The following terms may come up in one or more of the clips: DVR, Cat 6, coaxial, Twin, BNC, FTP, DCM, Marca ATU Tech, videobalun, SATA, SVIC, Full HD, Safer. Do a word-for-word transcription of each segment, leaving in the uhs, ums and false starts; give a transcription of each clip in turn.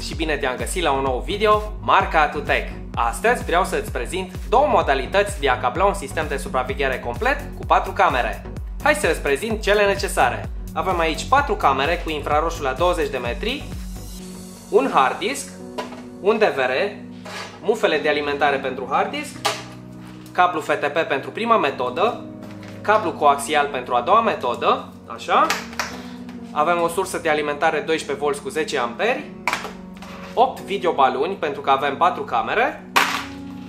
salut și bine te-am găsit la un nou video, Marca A T U Tech. Astăzi vreau să-ți prezint două modalități de a cabla un sistem de supraveghere complet cu patru camere. Hai să-ți prezint cele necesare. Avem aici patru camere cu infraroșu la douăzeci de metri, un hard disk, un D V R, mufele de alimentare pentru hard disk, cablu F T P pentru prima metodă, cablu coaxial pentru a doua metodă, așa. Avem o sursă de alimentare doisprezece volți cu zece amperi, opt videobaluni pentru că avem patru camere,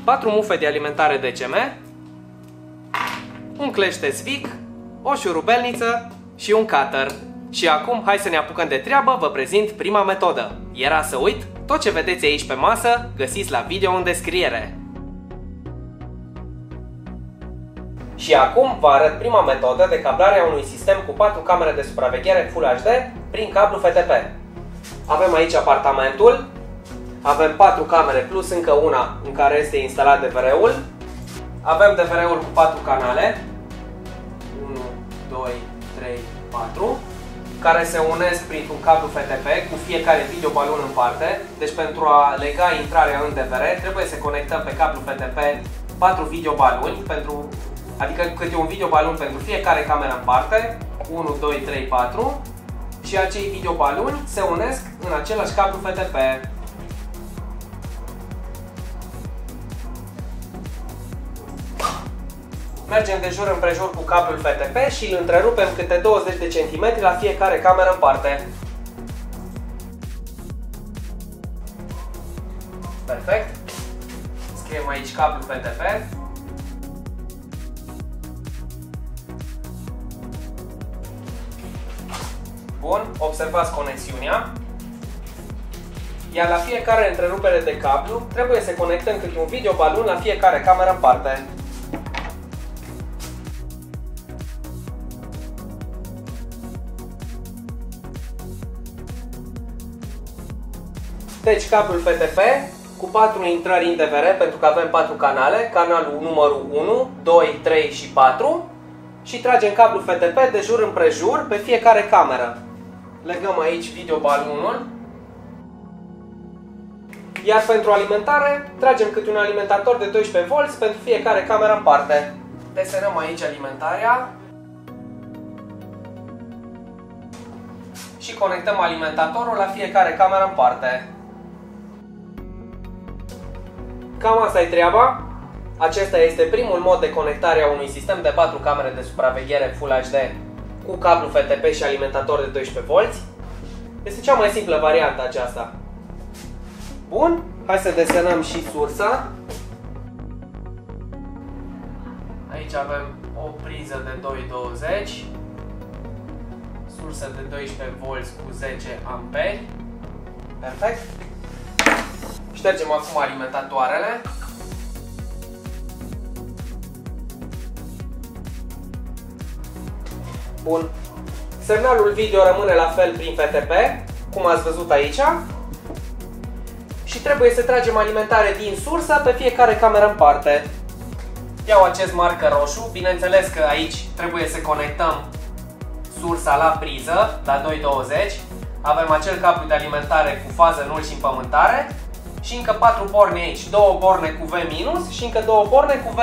patru mufe de alimentare D C M, un clește zvic, o șurubelniță și un cutter. Și acum hai să ne apucăm de treabă, vă prezint prima metodă. Era să uit? Tot ce vedeți aici pe masă găsiți la video în descriere. Și acum vă arăt prima metodă de cablare a unui sistem cu patru camere de supraveghere Full H D prin cablu F T P. Avem aici apartamentul, avem patru camere plus încă una în care este instalat D V R-ul, avem D V R-ul cu patru canale, unu, doi, trei, patru, care se unesc printr-un cablu F T P cu fiecare videobalon în parte, deci pentru a lega intrarea în D V R trebuie să conectăm pe cablu F T P patru videobaloni pentru adică câte un videobalon pentru fiecare cameră în parte, unu, doi, trei, patru, și acei videobaloni se unesc în același cablu F T P. Mergem de jur împrejur cu cablul F T P și îl întrerupem câte douăzeci de centimetri la fiecare cameră în parte. Perfect. Scriem aici cablul F T P. Bun, observați conexiunea. Iar la fiecare întrerupere de cablu trebuie să conectăm câte un videobalon la fiecare cameră în parte. Deci cablul F T P cu patru intrări în D V R pentru că avem patru canale, canalul numărul unu, doi, trei și patru, și tragem cablul F T P de jur împrejur pe fiecare cameră. Legăm aici videobalonul. Iar pentru alimentare, tragem câte un alimentator de doisprezece volți pentru fiecare cameră în parte. Desenăm aici alimentarea. Și conectăm alimentatorul la fiecare cameră în parte. Cam asta e treaba. Acesta este primul mod de conectare a unui sistem de patru camere de supraveghere Full H D cu cablu F T P și alimentator de doisprezece volți. Este cea mai simplă variantă aceasta. Bun, hai să desenăm și sursa. Aici avem o priză de două sute douăzeci, sursă de doisprezece volți cu zece amperi. Perfect. Ștergem acum alimentatoarele. Bun. Semnalul video rămâne la fel prin F T P, cum ați văzut aici. Și trebuie să tragem alimentare din sursă pe fiecare cameră în parte. Iau acest marker roșu, bineînțeles că aici trebuie să conectăm sursa la priză, la două sute douăzeci. Avem acel cablu de alimentare cu fază nul și împământare. Și încă patru borne aici, două borne cu V- și încă două borne cu V+.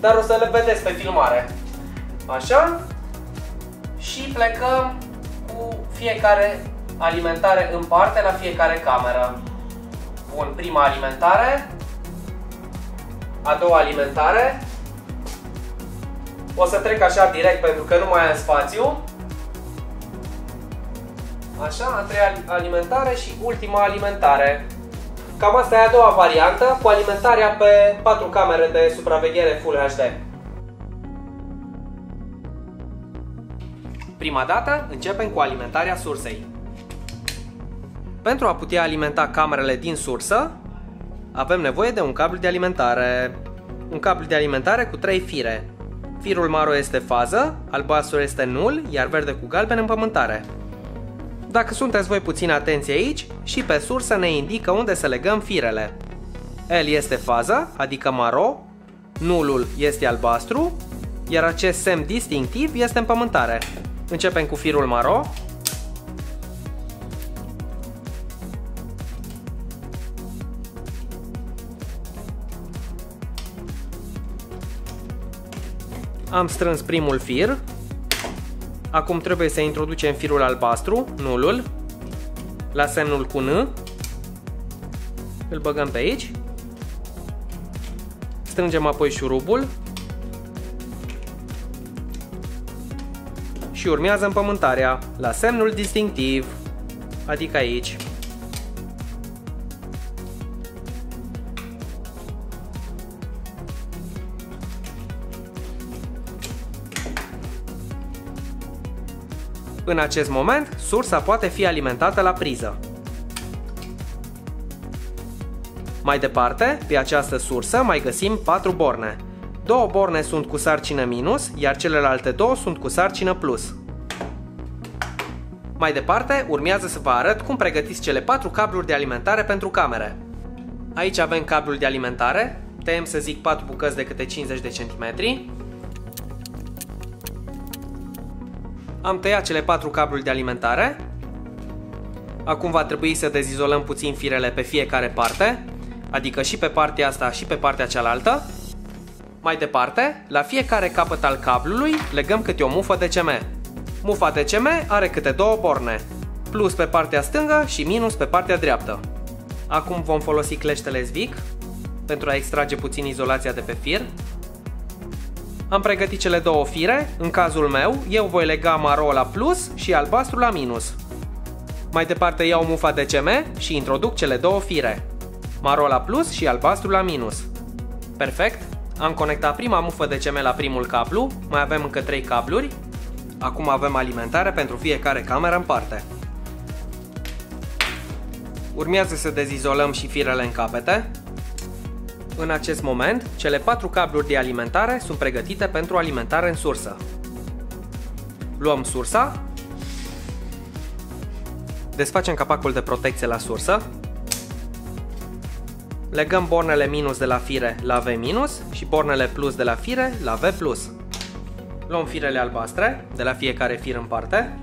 Dar o să le vedeți pe filmare. Așa. Și plecăm cu fiecare alimentare în parte la fiecare cameră. Bun, prima alimentare, a doua alimentare, o să trec așa direct pentru că nu mai am spațiu, așa, a treia alimentare și ultima alimentare. Cam asta e a doua variantă cu alimentarea pe patru camere de supraveghere Full H D. Prima dată începem cu alimentarea sursei. Pentru a putea alimenta camerele din sursă, avem nevoie de un cablu de alimentare. Un cablu de alimentare cu trei fire. Firul maro este fază, albastru este nul, iar verde cu galben împământare. Dacă sunteți voi puțin atenți aici, și pe sursă ne indică unde să legăm firele. L este fază, adică maro, nulul este albastru, iar acest semn distinctiv este împământare. Începem cu firul maro Am strâns primul fir. Acum trebuie să introducem firul albastru, nulul, la semnul cu N. Îl băgăm pe aici. Strângem apoi șurubul. Și urmează împământarea la semnul distinctiv, adică aici. În acest moment, sursa poate fi alimentată la priză. Mai departe, pe această sursă mai găsim patru borne. Două borne sunt cu sarcină minus, iar celelalte două sunt cu sarcină plus. Mai departe, urmează să vă arăt cum pregătiți cele patru cabluri de alimentare pentru camere. Aici avem cablul de alimentare, tăiem să zic patru bucăți de câte cincizeci de centimetri. Am tăiat cele patru cabluri de alimentare. Acum va trebui să dezizolăm puțin firele pe fiecare parte, adică și pe partea asta și pe partea cealaltă. Mai departe, la fiecare capăt al cablului legăm câte o mufă D C M. Mufa D C M are câte două borne, plus pe partea stângă și minus pe partea dreaptă. Acum vom folosi cleștele S V I C pentru a extrage puțin izolația de pe fir. Am pregătit cele două fire, în cazul meu eu voi lega maro la plus și albastru la minus. Mai departe iau mufa D C M și introduc cele două fire, maro la plus și albastru la minus. Perfect, am conectat prima mufă D C M la primul cablu, mai avem încă trei cabluri. Acum avem alimentare pentru fiecare cameră în parte. Urmează să dezizolăm și firele în capete. În acest moment, cele patru cabluri de alimentare sunt pregătite pentru alimentare în sursă. Luăm sursa, desfacem capacul de protecție la sursă, legăm bornele minus de la fire la V- și bornele plus de la fire la V+. Luăm firele albastre, de la fiecare fir în parte.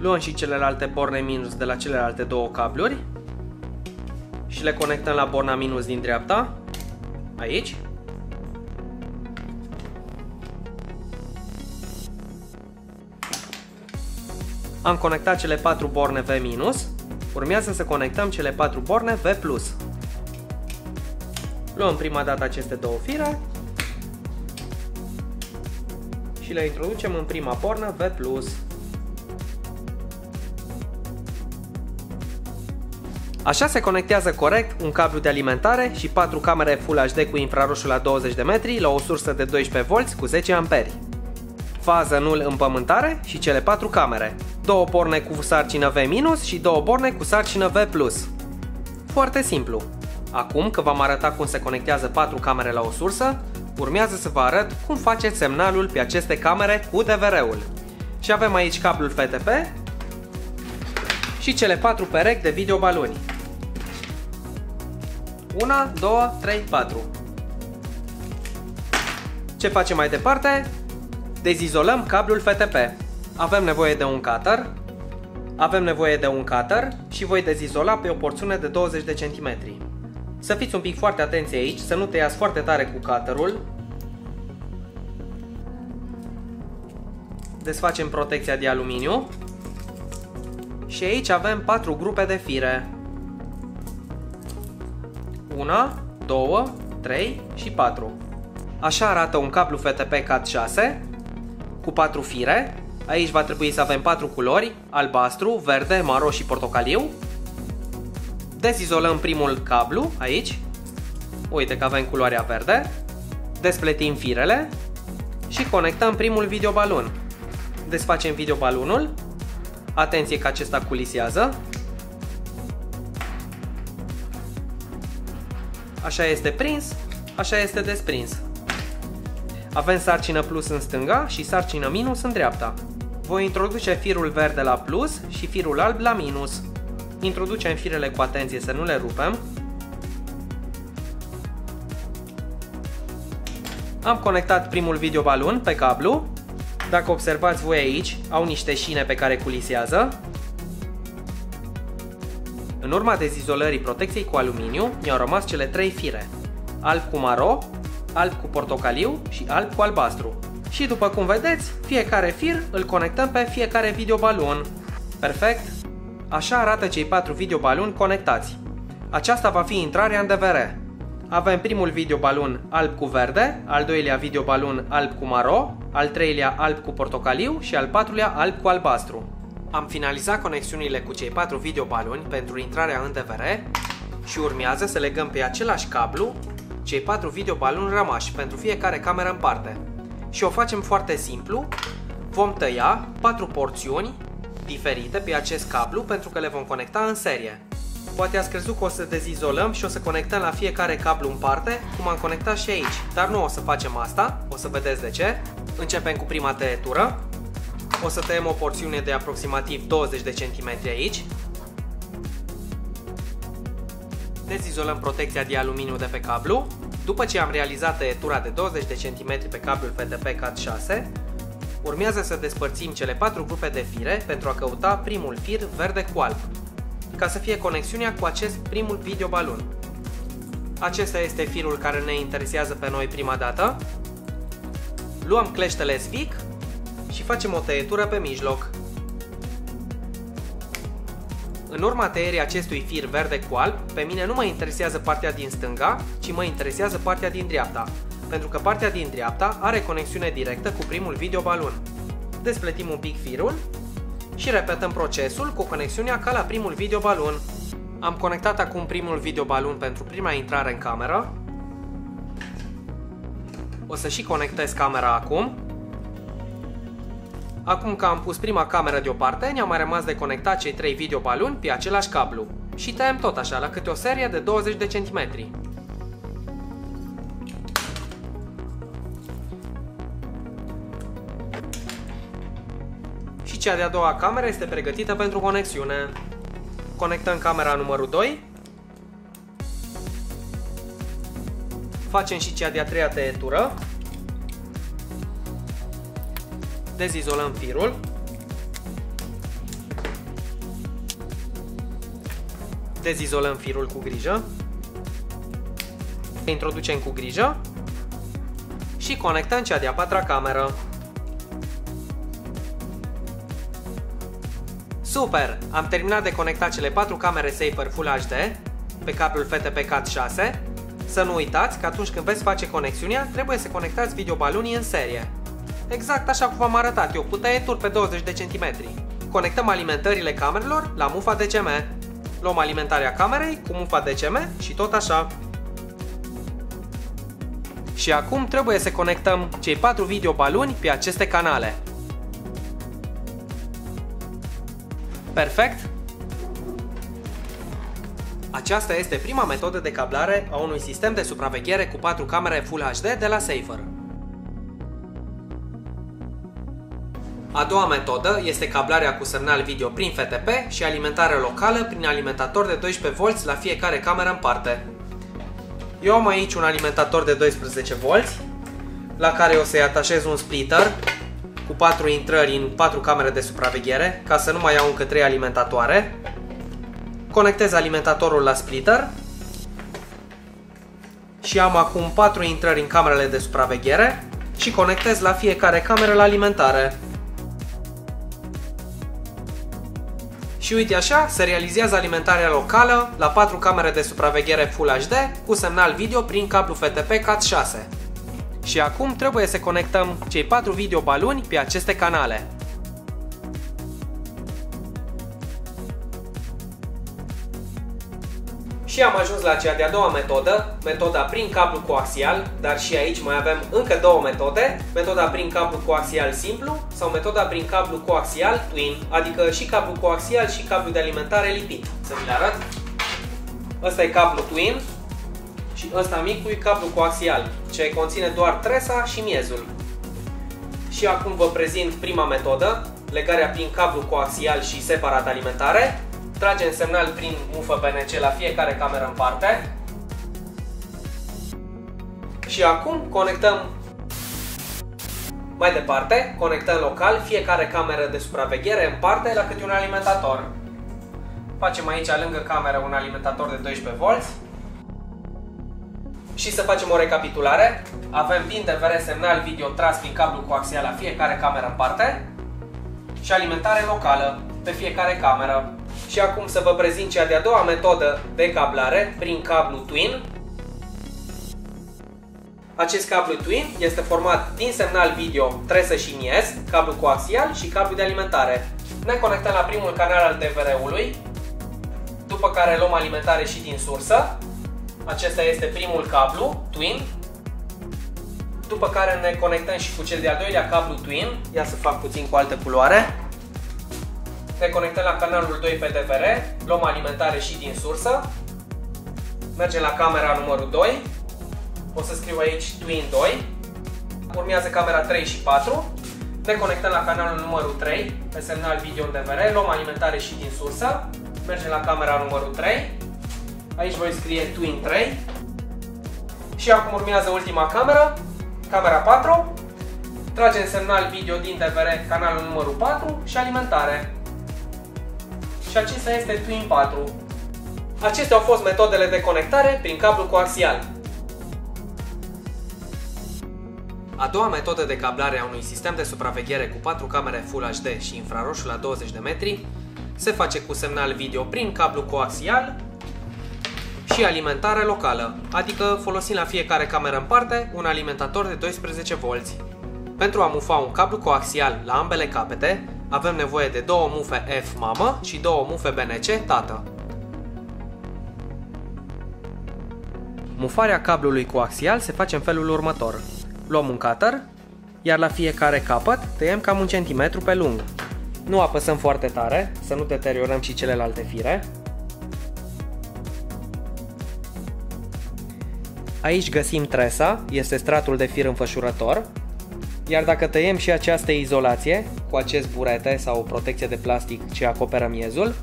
Luăm și celelalte borne minus de la celelalte două cabluri și le conectăm la borna minus din dreapta, aici. Am conectat cele patru borne V-, urmează să conectăm cele patru borne V+. Luăm prima dată aceste două fire și le introducem în prima bornă V+. Așa se conectează corect un cablu de alimentare și patru camere Full H D cu infraroșu la douăzeci de metri la o sursă de doisprezece volți cu zece amperi. Fază nul împământare și cele patru camere. Două borne cu sarcină V- și două borne cu sarcină V+. Foarte simplu. Acum că v-am arătat cum se conectează patru camere la o sursă, urmează să vă arăt cum faceți semnalul pe aceste camere cu D V R-ul. Și avem aici cablul F T P și cele patru perechi de videobaluni. unu, doi, trei, patru. Ce facem mai departe? Dezizolăm cablul F T P. Avem nevoie de un cutter. Avem nevoie de un cutter și voi dezizola pe o porțiune de douăzeci de centimetri. Să fiți un pic foarte atenți aici, să nu tăiați foarte tare cu cutterul. Desfacem protecția de aluminiu. Și aici avem patru grupe de fire. unu, doi, trei și patru. Așa arată un cablu F T P Cat șase cu patru fire. Aici va trebui să avem patru culori, albastru, verde, maro și portocaliu. Dezizolăm primul cablu, aici. Uite că avem culoarea verde. Despletim firele și conectăm primul videobalun. Desfacem videobalunul. Atenție că acesta culisează. Așa este prins, așa este desprins. Avem sarcină plus în stânga și sarcină minus în dreapta. Voi introduce firul verde la plus și firul alb la minus. Introducem firele cu atenție să nu le rupem. Am conectat primul videobalun pe cablu Dacă observați voi aici, au niște șine pe care culisează. În urma dezizolării protecției cu aluminiu, mi-au rămas cele trei fire. Alb cu maro, alb cu portocaliu și alb cu albastru. Și după cum vedeți, fiecare fir îl conectăm pe fiecare videobalon. Perfect! Așa arată cei patru videobaloni conectați. Aceasta va fi intrarea în D V R. Avem primul videobalon alb cu verde, al doilea videobalon alb cu maro, al treilea alb cu portocaliu și al patrulea alb cu albastru. Am finalizat conexiunile cu cei patru videobaloni pentru intrarea în D V R și urmează să legăm pe același cablu cei patru videobaloni rămași pentru fiecare cameră în parte. Și o facem foarte simplu, vom tăia patru porțiuni diferite pe acest cablu pentru că le vom conecta în serie. Poate ați crezut că o să dezizolăm și o să conectăm la fiecare cablu în parte, cum am conectat și aici, dar nu o să facem asta, o să vedeți de ce. Începem cu prima tăietură, o să tăiem o porțiune de aproximativ douăzeci de centimetri aici. Dezizolăm protecția de aluminiu de pe cablu. După ce am realizat tăietura de douăzeci de centimetri pe cablul F T P Cat șase, urmează să despărțim cele patru grupe de fire pentru a căuta primul fir verde cu alb, ca să fie conexiunea cu acest primul videobalon. Acesta este firul care ne interesează pe noi prima dată. Luăm cleștele S V I C și facem o tăietură pe mijloc. În urma tăierii acestui fir verde cu alb, pe mine nu mă interesează partea din stânga, ci mă interesează partea din dreapta, pentru că partea din dreapta are conexiune directă cu primul videobalon. Despletim un pic firul și repetăm procesul cu conexiunea ca la primul videobalon. Am conectat acum primul videobalon pentru prima intrare în cameră. O să și conectez camera acum. Acum că am pus prima cameră deoparte, ne-a mai rămas de conectat cei trei videobaloni pe același cablu. Și tăiem tot așa, la câte o serie de douăzeci de centimetri. Și cea de-a doua cameră este pregătită pentru conexiune. Conectăm camera numărul doi. Facem și cea de-a treia tăietură. Dezizolăm firul. Dezizolăm firul cu grijă. Introducem cu grijă. Și conectăm cea de-a patra cameră. Super! Am terminat de conectat cele patru camere Safer Full H D pe cablul F T P Cat șase. Să nu uitați că atunci când veți face conexiunea, trebuie să conectați videobalonii în serie. Exact așa cum v-am arătat eu, cu tăieturi pe douăzeci de centimetri. Conectăm alimentările camerelor la mufa D C M. Luăm alimentarea camerei cu mufa D C M și tot așa. Și acum trebuie să conectăm cei patru videobaloni pe aceste canale. Perfect! Aceasta este prima metodă de cablare a unui sistem de supraveghere cu patru camere Full H D de la Safer. A doua metodă este cablarea cu semnal video prin F T P și alimentare locală prin alimentator de doisprezece volți la fiecare cameră în parte. Eu am aici un alimentator de doisprezece volți, la care o să-i atașez un splitter cu patru intrări în patru camere de supraveghere, ca să nu mai iau încă trei alimentatoare. Conectez alimentatorul la splitter și am acum patru intrări în camerele de supraveghere și conectez la fiecare cameră la alimentare. Și uite așa, se realizează alimentarea locală la patru camere de supraveghere Full H D cu semnal video prin cablu F T P Cat șase. Și acum trebuie să conectăm cei patru videobaloni pe aceste canale. Și am ajuns la cea de-a doua metodă, metoda prin cablu coaxial, dar și aici mai avem încă două metode, metoda prin cablu coaxial simplu sau metoda prin cablu coaxial Twin, adică și cablu coaxial și cablu de alimentare lipit. Să vi le arăt. Ăsta e cablu Twin și ăsta micul e cablu coaxial, ce conține doar tresa și miezul. Și acum vă prezint prima metodă, legarea prin cablu coaxial și separat alimentare. Tragem semnal prin mufă B N C la fiecare cameră în parte. Și acum conectăm Mai departe, conectăm local fiecare cameră de supraveghere în parte la câte un alimentator. Facem aici lângă cameră un alimentator de doisprezece volți. Și să facem o recapitulare. Avem pin D V R semnal video tras prin cablu coaxial la fiecare cameră în parte și alimentare locală pe fiecare cameră. Și acum să vă prezint cea de-a doua metodă de cablare prin cablu Twin. Acest cablu Twin este format din semnal video tresă și miez, cablu coaxial și cablu de alimentare. Ne conectăm la primul canal al D V R-ului, după care luăm alimentare și din sursă. Acesta este primul cablu Twin. După care ne conectăm și cu cel de-al doilea cablu Twin. Ia să fac puțin cu altă culoare. Ne conectăm la canalul doi pe D V R, luăm alimentare și din sursă. Mergem la camera numărul doi. O să scriu aici Twin doi. Urmează camera trei și patru. Ne conectăm la canalul numărul trei pe semnal video în D V R, luăm alimentare și din sursă. Mergem la camera numărul trei. Aici voi scrie Twin trei. Și acum urmează ultima cameră, camera patru. Tragem semnal video din D V R, canalul numărul patru și alimentare. Și acesta este Twin patru. Acestea au fost metodele de conectare prin cablu coaxial. A doua metodă de cablare a unui sistem de supraveghere cu patru camere Full H D și infraroșu la douăzeci de metri se face cu semnal video prin cablu coaxial și alimentare locală, adică folosind la fiecare cameră în parte un alimentator de doisprezece volți. Pentru a mufa un cablu coaxial la ambele capete, avem nevoie de două mufe F mamă și două mufe B N C tată. Mufarea cablului coaxial se face în felul următor. Luăm un cutter, iar la fiecare capăt tăiem cam un centimetru pe lung. Nu apăsăm foarte tare, să nu deteriorăm și celelalte fire. Aici găsim tresa, este stratul de fir înfășurător, iar dacă tăiem și această izolație, cu acest burete sau o protecție de plastic ce acoperă miezul,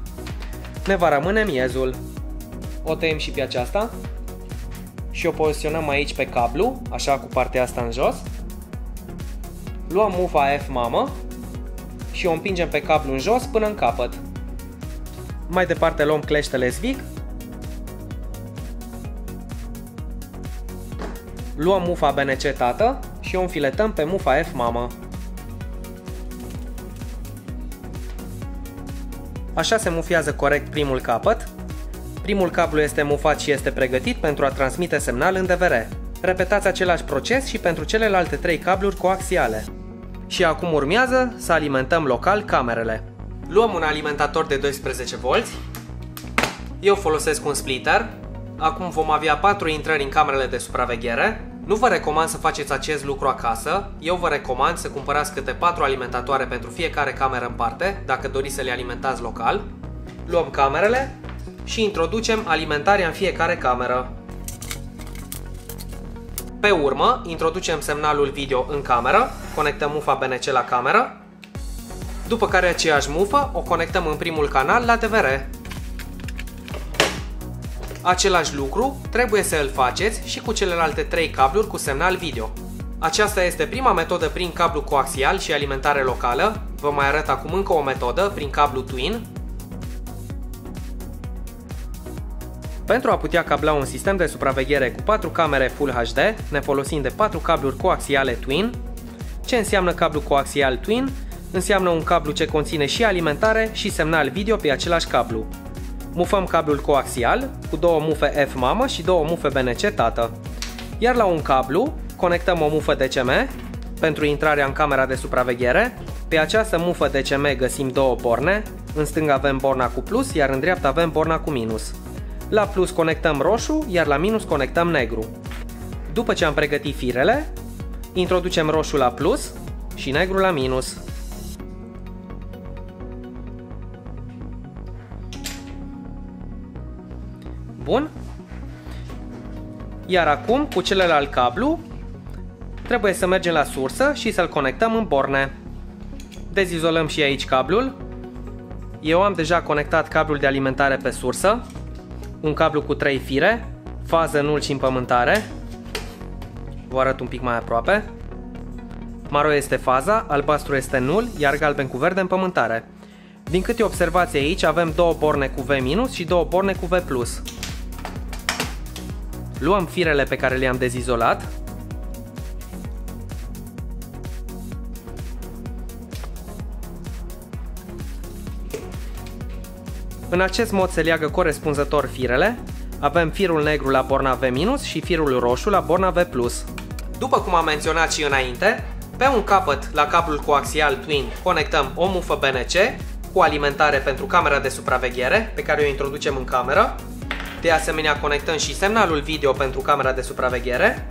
ne va rămâne miezul. O tăiem și pe aceasta și o poziționăm aici pe cablu, așa cu partea asta în jos. Luăm mufa F mamă și o împingem pe cablu în jos până în capăt. Mai departe luăm cleștele SVIC, luăm mufa B N C tată și o înfiletăm pe mufa F mamă. Așa se mufează corect primul capăt. Primul cablu este mufat și este pregătit pentru a transmite semnal în D V R. Repetați același proces și pentru celelalte trei cabluri coaxiale. Și acum urmează să alimentăm local camerele. Luăm un alimentator de doisprezece volți. Eu folosesc un splitter. Acum vom avea patru intrări în camerele de supraveghere. Nu vă recomand să faceți acest lucru acasă, eu vă recomand să cumpărați câte patru alimentatoare pentru fiecare cameră în parte, dacă doriți să le alimentați local. Luăm camerele și introducem alimentarea în fiecare cameră. Pe urmă, introducem semnalul video în cameră, conectăm mufa B N C la cameră, după care aceeași mufă o conectăm în primul canal la D V R. Același lucru trebuie să îl faceți și cu celelalte trei cabluri cu semnal video. Aceasta este prima metodă prin cablu coaxial și alimentare locală. Vă mai arăt acum încă o metodă prin cablu Twin. Pentru a putea cabla un sistem de supraveghere cu patru camere Full H D, ne folosim de patru cabluri coaxiale Twin. Ce înseamnă cablu coaxial Twin? Înseamnă un cablu ce conține și alimentare și semnal video pe același cablu. Mufăm cablul coaxial cu două mufe F mamă și două mufe B N C tată. Iar la un cablu conectăm o mufă D C M pentru intrarea în camera de supraveghere. Pe această mufă D C M găsim două borne. În stânga avem borna cu plus, iar în dreapta avem borna cu minus. La plus conectăm roșu, iar la minus conectăm negru. După ce am pregătit firele, introducem roșu la plus și negru la minus. Bun. Iar acum, cu celălalt cablu, trebuie să mergem la sursă și să-l conectăm în borne. Dezizolăm și aici cablul. Eu am deja conectat cablul de alimentare pe sursă, un cablu cu trei fire, fază, nul și împământare. Vă arăt un pic mai aproape. Maro este faza, albastru este nul, iar galben cu verde împământare. Din câte observați aici, avem două borne cu V- și două borne cu V+. Luăm firele pe care le-am dezizolat. În acest mod se leagă corespunzător firele. Avem firul negru la borna V- și firul roșu la borna V+. După cum am menționat și înainte, pe un capăt, la cablul coaxial Twin, conectăm o mufă B N C cu alimentare pentru camera de supraveghere, pe care o introducem în cameră. De asemenea, conectăm și semnalul video pentru camera de supraveghere.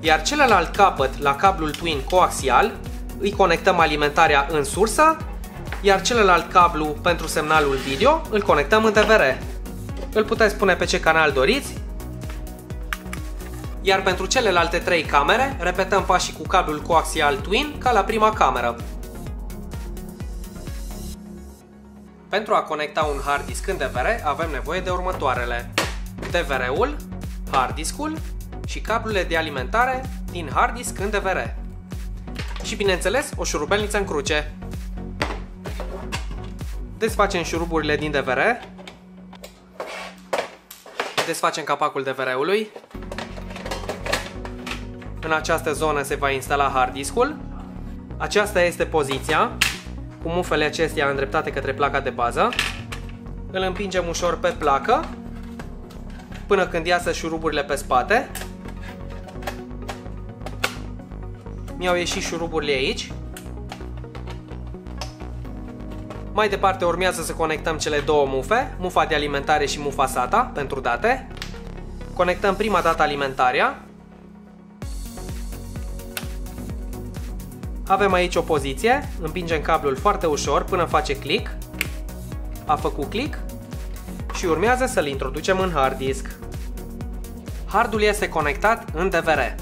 Iar celălalt capăt, la cablul Twin coaxial, îi conectăm alimentarea în sursă, iar celălalt cablu pentru semnalul video îl conectăm în D V R. Îl puteți pune pe ce canal doriți. Iar pentru celelalte trei camere, repetăm pașii cu cablul coaxial Twin ca la prima cameră. Pentru a conecta un hard disk în D V R avem nevoie de următoarele: D V R-ul, hard disk-ul și cablurile de alimentare din hard disk în D V R. Și bineînțeles o șurubelniță în cruce. Desfacem șuruburile din D V R. Desfacem capacul D V R-ului. În această zonă se va instala hard disk-ul. Aceasta este poziția, cu mufele acestea îndreptate către placa de bază. Îl împingem ușor pe placă, până când iasă șuruburile pe spate. Mi-au ieșit șuruburile aici. Mai departe urmează să conectăm cele două mufe, mufa de alimentare și mufa SATA pentru date. Conectăm prima dată alimentarea. Avem aici o poziție, împingem cablul foarte ușor până face click. A făcut click și urmează să-l introducem în hard disk. Hardul este conectat în D V R.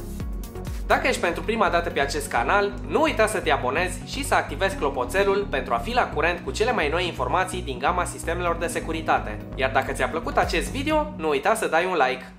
Dacă ești pentru prima dată pe acest canal, nu uita să te abonezi și să activezi clopoțelul pentru a fi la curent cu cele mai noi informații din gama sistemelor de securitate. Iar dacă ți-a plăcut acest video, nu uita să dai un like.